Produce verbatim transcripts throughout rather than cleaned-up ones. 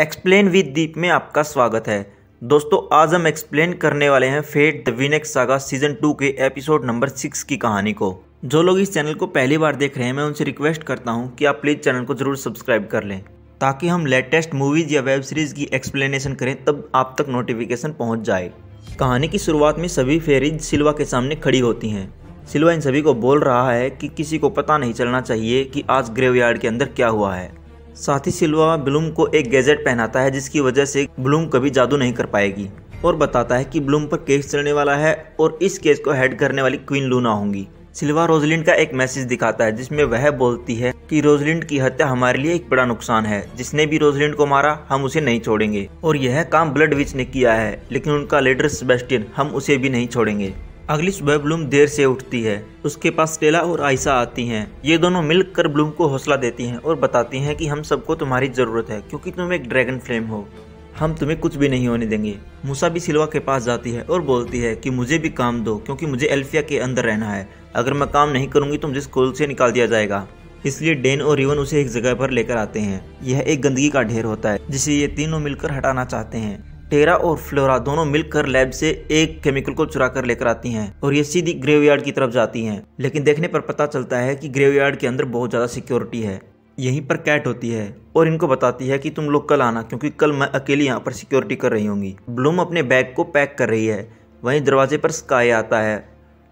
Explain with दीप में आपका स्वागत है। दोस्तों आज हम एक्सप्लेन करने वाले हैं fate the Winx saga season two के एपिसोड नंबर सिक्स की कहानी को। जो लोग इस चैनल को पहली बार देख रहे हैं मैं उनसे रिक्वेस्ट करता हूं कि आप प्लीज़ चैनल को जरूर सब्सक्राइब कर लें ताकि हम लेटेस्ट मूवीज़ या वेब सीरीज़ की एक्सप्लेनेशन करें तब आप तक नोटिफिकेशन पहुँच जाए। कहानी की शुरुआत में सभी फेरीज सिल्वा के सामने खड़ी होती हैं। सिल्वा इन सभी को बोल रहा है कि किसी को पता नहीं चलना चाहिए कि आज ग्रेवयार्ड के अंदर क्या हुआ है। साथ ही सिल्वा ब्लूम को एक गैजेट पहनाता है जिसकी वजह से ब्लूम कभी जादू नहीं कर पाएगी और बताता है कि ब्लूम पर केस चलने वाला है और इस केस को हेड करने वाली क्वीन लूना होंगी। सिल्वा रोजलिंड का एक मैसेज दिखाता है जिसमें वह बोलती है कि रोजलिंड की हत्या हमारे लिए एक बड़ा नुकसान है। जिसने भी रोजलिंड को मारा हम उसे नहीं छोड़ेंगे और यह काम ब्लडविच ने किया है, लेकिन उनका लीडर सेबेस्टियन, हम उसे भी नहीं छोड़ेंगे। अगली सुबह ब्लूम देर से उठती है। उसके पास स्टेला और आयशा आती हैं। ये दोनों मिलकर ब्लूम को हौसला देती हैं और बताती हैं कि हम सबको तुम्हारी ज़रूरत है क्योंकि तुम एक ड्रैगन फ्लेम हो, हम तुम्हें कुछ भी नहीं होने देंगे। मूसा भी सिल्वा के पास जाती है और बोलती है कि मुझे भी काम दो क्योंकि मुझे एल्फिया के अंदर रहना है। अगर मैं काम नहीं करूँगी तो मुझे स्कूल से निकाल दिया जाएगा। इसलिए डेन और रिवन उसे एक जगह पर लेकर आते हैं। यह एक गंदगी का ढेर होता है जिसे ये तीनों मिलकर हटाना चाहते हैं। टेरा और फ्लोरा दोनों मिलकर लैब से एक केमिकल को चुरा कर लेकर आती हैं और ये सीधी ग्रेवयार्ड की तरफ जाती हैं। लेकिन देखने पर पता चलता है कि ग्रेवयार्ड के अंदर बहुत ज़्यादा सिक्योरिटी है। यहीं पर कैट होती है और इनको बताती है कि तुम लोग कल आना क्योंकि कल मैं अकेली यहाँ पर सिक्योरिटी कर रही होंगी। ब्लूम अपने बैग को पैक कर रही है। वहीं दरवाजे पर स्काई आता है।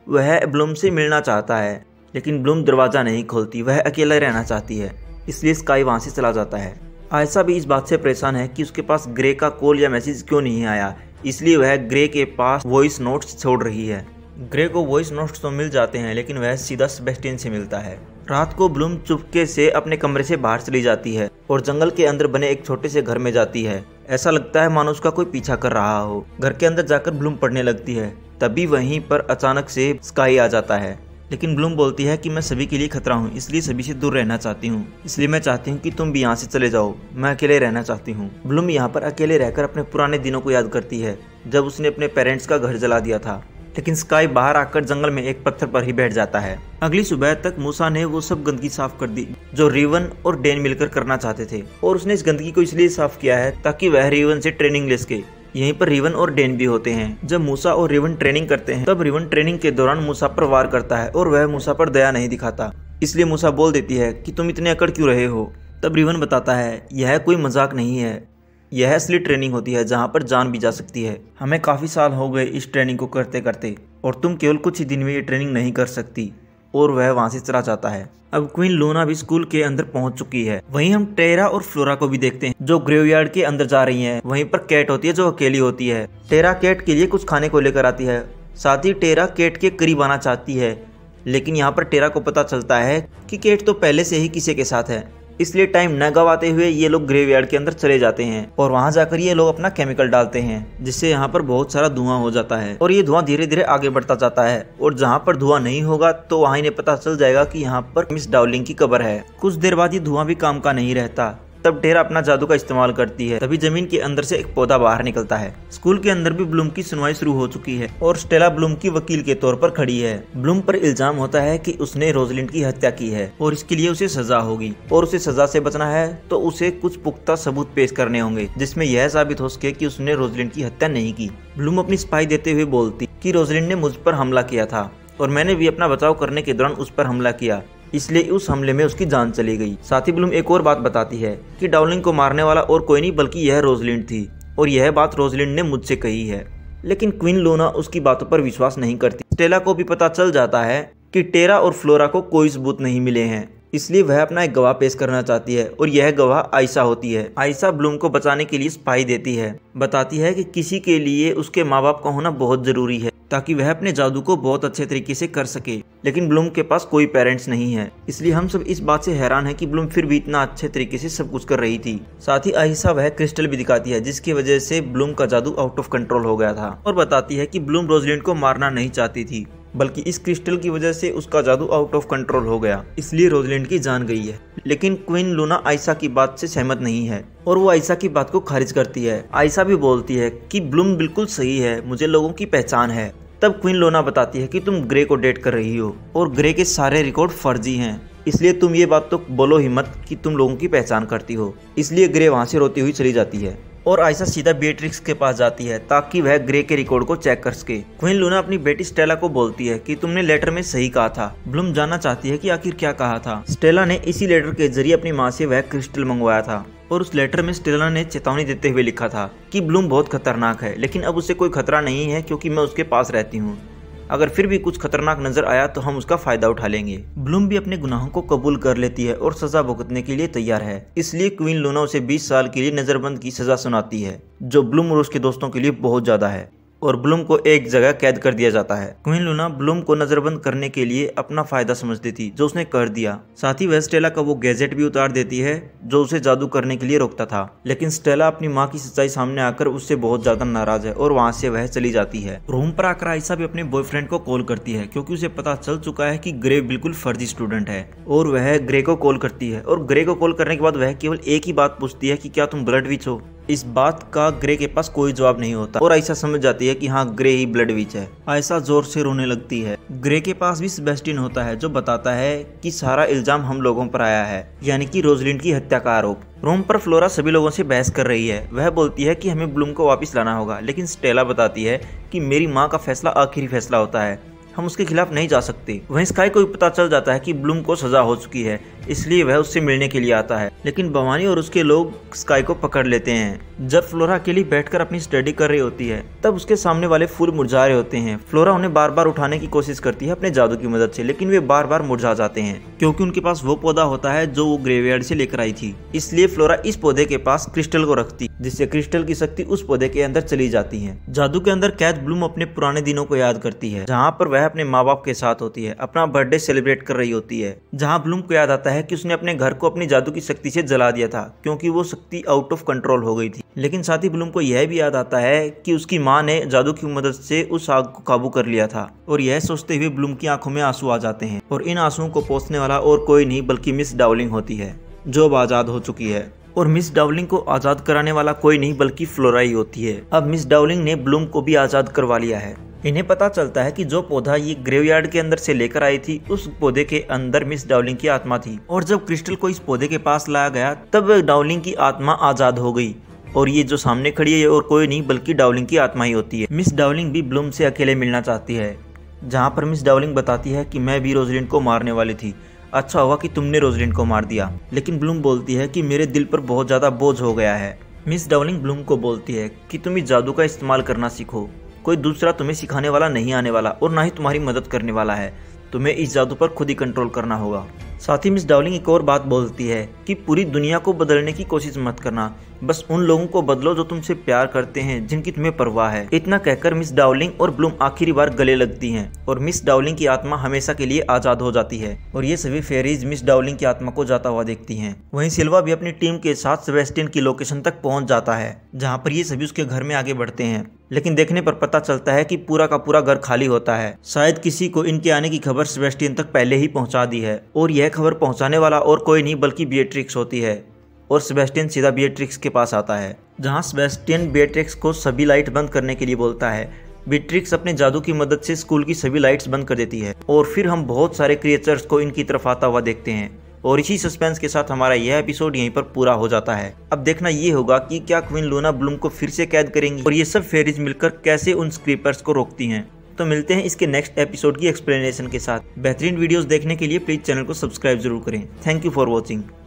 वह ब्लूम से मिलना चाहता है लेकिन ब्लूम दरवाज़ा नहीं खोलती, वह अकेला रहना चाहती है। इसलिए स्काई वहाँ से चला जाता है। आयशा भी इस बात से परेशान है कि उसके पास ग्रे का कॉल या मैसेज क्यों नहीं आया, इसलिए वह ग्रे के पास वॉइस नोट्स छोड़ रही है। ग्रे को वॉइस नोट्स तो मिल जाते हैं लेकिन वह सीधा सेबेस्टियन से मिलता है। रात को ब्लूम चुपके से अपने कमरे से बाहर चली जाती है और जंगल के अंदर बने एक छोटे से घर में जाती है। ऐसा लगता है मानो उसका कोई पीछा कर रहा हो। घर के अंदर जाकर ब्लूम पढ़ने लगती है। तभी वहीं पर अचानक से स्काई आ जाता है। लेकिन ब्लूम बोलती है कि मैं सभी के लिए खतरा हूँ, इसलिए सभी से दूर रहना चाहती हूँ। इसलिए मैं चाहती हूँ कि तुम भी यहाँ से चले जाओ, मैं अकेले रहना चाहती हूँ। ब्लूम यहाँ पर अकेले रहकर अपने पुराने दिनों को याद करती है जब उसने अपने पेरेंट्स का घर जला दिया था। लेकिन स्काई बाहर आकर जंगल में एक पत्थर पर ही बैठ जाता है। अगली सुबह तक मूसा ने वो सब गंदगी साफ कर दी जो रिवन और डेन मिलकर करना चाहते थे और उसने इस गंदगी को इसलिए साफ किया है ताकि वह रिवन से ट्रेनिंग ले सके। यहीं पर रिवन और डेन भी होते हैं। जब मूसा और रिवन ट्रेनिंग करते हैं तब रिवन ट्रेनिंग के दौरान मूसा पर वार करता है और वह मूसा पर दया नहीं दिखाता। इसलिए मूसा बोल देती है कि तुम इतने अकड़ क्यों रहे हो। तब रिवन बताता है यह कोई मजाक नहीं है, यह असली ट्रेनिंग होती है जहाँ पर जान भी जा सकती है। हमें काफ़ी साल हो गए इस ट्रेनिंग को करते करते और तुम केवल कुछ ही दिन में ये ट्रेनिंग नहीं कर सकती। और वह वहाँ से चला जाता है। अब क्वीन लूना भी स्कूल के अंदर पहुँच चुकी है। वहीं हम टेरा और फ्लोरा को भी देखते हैं जो ग्रेवयार्ड के अंदर जा रही हैं। वहीं पर कैट होती है जो अकेली होती है। टेरा कैट के लिए कुछ खाने को लेकर आती है। साथ ही टेरा कैट के करीब आना चाहती है लेकिन यहाँ पर टेरा को पता चलता है कि कैट तो पहले से ही किसी के साथ है। इसलिए टाइम न गंवाते हुए ये लोग ग्रेवयार्ड के अंदर चले जाते हैं और वहाँ जाकर ये लोग अपना केमिकल डालते हैं जिससे यहाँ पर बहुत सारा धुआं हो जाता है और ये धुआं धीरे धीरे आगे बढ़ता जाता है और जहाँ पर धुआं नहीं होगा तो वहाँ इन्हें पता चल जाएगा कि यहाँ पर मिस डाउलिंग की कब्र है। कुछ देर बाद ये धुआं भी काम का नहीं रहता। तब टेरा अपना जादू का इस्तेमाल करती है। तभी जमीन के अंदर से एक पौधा बाहर निकलता है। स्कूल के अंदर भी ब्लूम की सुनवाई शुरू हो चुकी है और स्टेला ब्लूम की वकील के तौर पर खड़ी है। ब्लूम पर इल्जाम होता है कि उसने रोजलिंड की हत्या की है और इसके लिए उसे सजा होगी और उसे सजा से बचना है तो उसे कुछ पुख्ता सबूत पेश करने होंगे जिसमें यह साबित हो सके कि उसने रोजलिंड की हत्या नहीं की। ब्लूम अपनी सफाई देते हुए बोलती कि रोजलिंड ने मुझ पर हमला किया था और मैंने भी अपना बचाव करने के दौरान उस पर हमला किया, इसलिए उस हमले में उसकी जान चली गई। साथ ही ब्लूम एक और बात बताती है कि डाउलिंग को मारने वाला और कोई नहीं बल्कि यह रोजलिंड थी और यह बात रोजलिंड ने मुझसे कही है। लेकिन क्वीन लूना उसकी बातों पर विश्वास नहीं करती। स्टेला को भी पता चल जाता है कि टेरा और फ्लोरा को कोई सबूत नहीं मिले हैं, इसलिए वह अपना एक गवाह पेश करना चाहती है और यह गवाह आयशा होती है। आयशा ब्लूम को बचाने के लिए सफाई देती है, बताती है कि किसी के लिए उसके माँ बाप का होना बहुत ज़रूरी है ताकि वह अपने जादू को बहुत अच्छे तरीके से कर सके। लेकिन ब्लूम के पास कोई पेरेंट्स नहीं है, इसलिए हम सब इस बात से हैरान हैं कि ब्लूम फिर भी इतना अच्छे तरीके से सब कुछ कर रही थी। साथ ही आयशा वह क्रिस्टल भी दिखाती है जिसकी वजह से ब्लूम का जादू आउट ऑफ कंट्रोल हो गया था और बताती है कि ब्लूम रोजलिंड को मारना नहीं चाहती थी बल्कि इस क्रिस्टल की वजह से उसका जादू आउट ऑफ कंट्रोल हो गया, इसलिए रोजलिंड की जान गई है। लेकिन क्वीन लूना आयशा की बात से सहमत नहीं है और वो आयशा की बात को खारिज करती है। आयशा भी बोलती है कि ब्लूम बिल्कुल सही है, मुझे लोगों की पहचान है। तब क्वीन लूना बताती है कि तुम ग्रे को डेट कर रही हो और ग्रे के सारे रिकॉर्ड फर्जी हैं इसलिए तुम ये बात तो बोलो हिम्मत कि तुम लोगों की पहचान करती हो। इसलिए ग्रे वहाँ से रोती हुई चली जाती है और आयशा सीधा बेट्रिक्स के पास जाती है ताकि वह ग्रे के रिकॉर्ड को चेक कर सके। क्वीन लूना अपनी बेटी स्टेला को बोलती है कि तुमने लेटर में सही कहा था। ब्लूम जानना चाहती है कि आखिर क्या कहा था। स्टेला ने इसी लेटर के जरिए अपनी माँ से वह क्रिस्टल मंगवाया था और उस लेटर में स्टेला ने चेतावनी देते हुए लिखा था कि ब्लूम बहुत खतरनाक है, लेकिन अब उसे कोई खतरा नहीं है क्योंकि मैं उसके पास रहती हूँ। अगर फिर भी कुछ खतरनाक नजर आया तो हम उसका फायदा उठा लेंगे। ब्लूम भी अपने गुनाहों को कबूल कर लेती है और सजा भुगतने के लिए तैयार है। इसलिए क्वीन लूना उसे बीस साल के लिए नजरबंद की सजा सुनाती है, जो ब्लूम और उसके दोस्तों के लिए बहुत ज्यादा है, और ब्लूम को एक जगह कैद कर दिया जाता है। क्वीन लूना ब्लूम को नजरबंद करने के लिए अपना फायदा समझती थी, जो उसने कर दिया। साथ ही वह स्टेला का वो गैजेट भी उतार देती है जो उसे जादू करने के लिए रोकता था। लेकिन स्टेला अपनी माँ की सच्चाई सामने आकर उससे बहुत ज्यादा नाराज है और वहाँ से वह चली जाती है। रूम पर आकर आयशा भी अपने बॉयफ्रेंड को कॉल करती है क्योंकि उसे पता चल चुका है कि ग्रे बिल्कुल फर्जी स्टूडेंट है, और वह ग्रे को कॉल करती है। और ग्रे को कॉल करने के बाद वह केवल एक ही बात पूछती है कि क्या तुम ब्लडविच हो। इस बात का ग्रे के पास कोई जवाब नहीं होता और आयशा समझ जाती है कि हाँ, ग्रे ही ब्लडविच है। आयशा जोर से रोने लगती है। ग्रे के पास भी सेबेस्टियन होता है जो बताता है कि सारा इल्जाम हम लोगों पर आया है, यानी कि रोजलिन की हत्या का आरोप। रूम पर फ्लोरा सभी लोगों से बहस कर रही है। वह बोलती है कि हमें ब्लूम को वापस लाना होगा, लेकिन स्टेला बताती है कि मेरी माँ का फैसला आखिरी फैसला होता है, हम उसके खिलाफ नहीं जा सकते। वहीं स्काई को भी पता चल जाता है कि ब्लूम को सजा हो चुकी है, इसलिए वह उससे मिलने के लिए आता है, लेकिन भवानी और उसके लोग स्काई को पकड़ लेते हैं। जब फ्लोरा अकेली बैठकर अपनी स्टडी कर रही होती है तब उसके सामने वाले फूल मुरझा रहे होते हैं। फ्लोरा उन्हें बार बार उठाने की कोशिश करती है अपने जादू की मदद से, लेकिन वे बार बार मुरझा जाते हैं क्योंकि उनके पास वो पौधा होता है जो वो ग्रेवयार्ड से लेकर आई थी। इसलिए फ्लोरा इस पौधे के पास क्रिस्टल को रखती, जिससे क्रिस्टल की शक्ति उस पौधे के अंदर चली जाती है। जादू के अंदर कैद ब्लूम अपने पुराने दिनों को याद करती है, जहाँ पर वह अपने माँ बाप के साथ होती है, अपना बर्थडे सेलिब्रेट कर रही होती है। जहाँ ब्लूम को याद आता है कि उसने अपने घर को अपनी जादू की शक्ति से जला दिया था क्योंकि वो शक्ति आउट ऑफ कंट्रोल हो गई थी। लेकिन साथ ही ब्लूम को यह भी याद आता है कि उसकी माँ ने जादू की मदद से उस आग को काबू कर लिया था, और यह सोचते हुए ब्लूम की आंखों में आंसू आ जाते हैं। और इन आंसुओं को पोंछने वाला और कोई नहीं बल्कि मिस डाउलिंग होती है, जो अब आजाद हो चुकी है। और मिस डाउलिंग को आजाद कराने वाला कोई नहीं बल्कि फ्लोरा ही होती है। अब मिस डाउलिंग ने ब्लूम को भी आजाद करवा लिया है। इन्हें पता चलता है कि जो पौधा ये ग्रेवयार्ड के अंदर से लेकर आई थी, उस पौधे के अंदर मिस डाउलिंग की आत्मा थी, और जब क्रिस्टल को इस पौधे के पास लाया गया तब डाउलिंग की आत्मा आजाद हो गई। और ये जो सामने खड़ी है ये और कोई नहीं बल्कि डाउलिंग की आत्मा ही होती है। मिस डाउलिंग भी ब्लूम से अकेले मिलना चाहती है, जहाँ पर मिस डाउलिंग बताती है कि मैं भी रोजलिन को मारने वाली थी, अच्छा हुआ कि तुमने रोजलिन को मार दिया। लेकिन ब्लूम बोलती है कि मेरे दिल पर बहुत ज्यादा बोझ हो गया है। मिस डाउलिंग ब्लूम को बोलती है कि तुम इस जादू का इस्तेमाल करना सीखो, कोई दूसरा तुम्हें सिखाने वाला नहीं आने वाला और ना ही तुम्हारी मदद करने वाला है, तुम्हें इस जादू पर खुद ही कंट्रोल करना होगा। साथ ही मिस डाउलिंग एक और बात बोलती है कि पूरी दुनिया को बदलने की कोशिश मत करना, बस उन लोगों को बदलो जो तुमसे प्यार करते हैं, जिनकी तुम्हें परवाह है। इतना कहकर मिस डाउलिंग और ब्लूम आखिरी बार गले लगती हैं और मिस डाउलिंग की आत्मा हमेशा के लिए आजाद हो जाती है, और ये सभी फेरीज मिस डाउलिंग की आत्मा को जाता हुआ देखती हैं। वहीं सिल्वा भी अपनी टीम के साथ सेबेस्टियन की लोकेशन तक पहुंच जाता है, जहाँ पर ये सभी उसके घर में आगे बढ़ते हैं। लेकिन देखने पर पता चलता है कि पूरा का पूरा घर खाली होता है। शायद किसी को इनके आने की खबर सेबेस्टियन तक पहले ही पहुंचा दी है, और यह खबर पहुंचाने वाला और कोई नहीं बल्कि बियट्रिक्स होती है। और सेबेस्टियन सीधा बियट्रिक्स के पास आता है, जहां सेबेस्टियन बियट्रिक्स को सभी लाइट बंद करने के लिए बोलता है। बियट्रिक्स अपने जादू की मदद से स्कूल की सभी लाइट्स बंद कर देती है, और फिर हम बहुत सारे क्रिएचर्स को इनकी तरफ आता हुआ देखते हैं। और इसी सस्पेंस के साथ हमारा यह एपिसोड यहीं पर पूरा हो जाता है। अब देखना ये होगा कि क्या क्वीन लूना ब्लूम को फिर से कैद करेंगी, और ये सब फेरीज मिलकर कैसे उन स्क्रीपर्स को रोकती हैं। तो मिलते हैं इसके नेक्स्ट एपिसोड की एक्सप्लेनेशन के साथ। बेहतरीन वीडियोस देखने के लिए प्लीज चैनल को सब्सक्राइब जरूर करें। Thank you for watching.